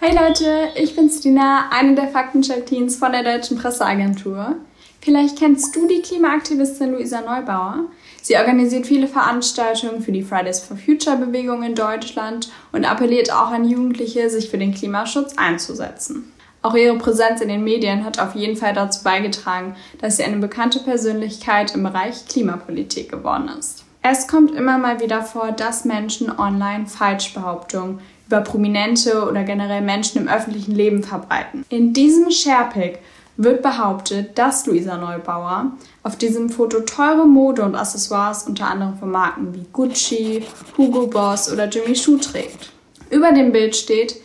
Hey Leute, ich bin Stina, eine der Faktencheck-Teens von der Deutschen Presseagentur. Vielleicht kennst du die Klimaaktivistin Luisa Neubauer. Sie organisiert viele Veranstaltungen für die Fridays for Future Bewegung in Deutschland und appelliert auch an Jugendliche, sich für den Klimaschutz einzusetzen. Auch ihre Präsenz in den Medien hat auf jeden Fall dazu beigetragen, dass sie eine bekannte Persönlichkeit im Bereich Klimapolitik geworden ist. Es kommt immer mal wieder vor, dass Menschen online Falschbehauptungen über Prominente oder generell Menschen im öffentlichen Leben verbreiten. In diesem Sharepic wird behauptet, dass Luisa Neubauer auf diesem Foto teure Mode und Accessoires unter anderem von Marken wie Gucci, Hugo Boss oder Jimmy Choo trägt. Über dem Bild steht: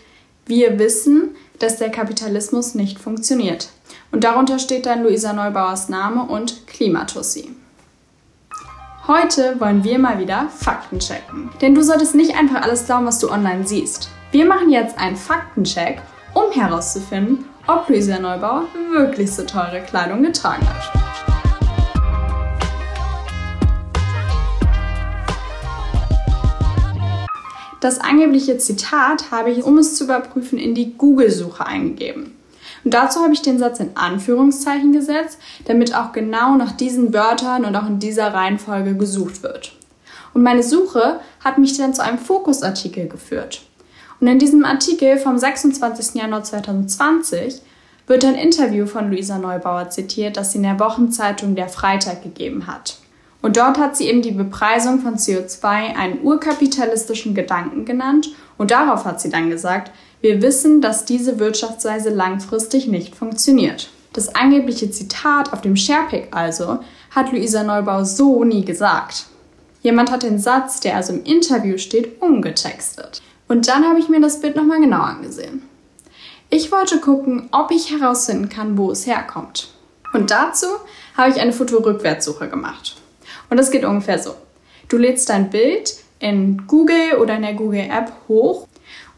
Wir wissen, dass der Kapitalismus nicht funktioniert. Und darunter steht dann Luisa Neubauers Name und Klimatussi. Heute wollen wir mal wieder Fakten checken. Denn du solltest nicht einfach alles glauben, was du online siehst. Wir machen jetzt einen Faktencheck, um herauszufinden, ob Luisa Neubauer wirklich so teure Kleidung getragen hat. Das angebliche Zitat habe ich, um es zu überprüfen, in die Google-Suche eingegeben. Und dazu habe ich den Satz in Anführungszeichen gesetzt, damit auch genau nach diesen Wörtern und auch in dieser Reihenfolge gesucht wird. Und meine Suche hat mich dann zu einem Fokusartikel geführt. Und in diesem Artikel vom 26. Januar 2020 wird ein Interview von Luisa Neubauer zitiert, das sie in der Wochenzeitung der Freitag gegeben hat. Und dort hat sie eben die Bepreisung von CO2 einen urkapitalistischen Gedanken genannt und darauf hat sie dann gesagt: Wir wissen, dass diese Wirtschaftsweise langfristig nicht funktioniert. Das angebliche Zitat auf dem Sharepic also hat Luisa Neubauer so nie gesagt. Jemand hat den Satz, der also im Interview steht, umgetextet. Und dann habe ich mir das Bild nochmal genau angesehen. Ich wollte gucken, ob ich herausfinden kann, wo es herkommt. Und dazu habe ich eine Fotorückwärtssuche gemacht. Und das geht ungefähr so. Du lädst dein Bild in Google oder in der Google-App hoch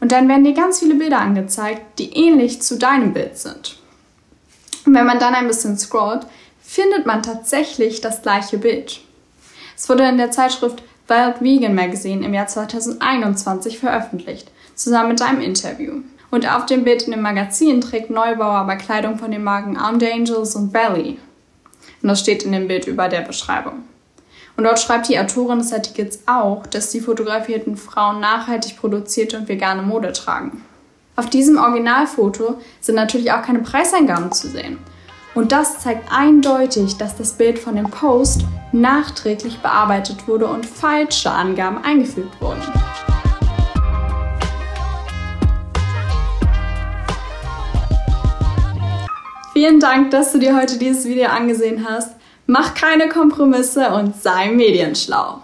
und dann werden dir ganz viele Bilder angezeigt, die ähnlich zu deinem Bild sind. Und wenn man dann ein bisschen scrollt, findet man tatsächlich das gleiche Bild. Es wurde in der Zeitschrift Wild Vegan Magazine im Jahr 2021 veröffentlicht, zusammen mit einem Interview. Und auf dem Bild in dem Magazin trägt Neubauer aber Kleidung von den Marken Armedangels und Valley. Und das steht in dem Bild über der Beschreibung. Und dort schreibt die Autorin des Artikels auch, dass die fotografierten Frauen nachhaltig produzierte und vegane Mode tragen. Auf diesem Originalfoto sind natürlich auch keine Preisangaben zu sehen. Und das zeigt eindeutig, dass das Bild von dem Post nachträglich bearbeitet wurde und falsche Angaben eingefügt wurden. Vielen Dank, dass du dir heute dieses Video angesehen hast. Mach keine Kompromisse und sei medienschlau.